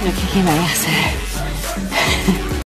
No, ¿qué iba a hacer?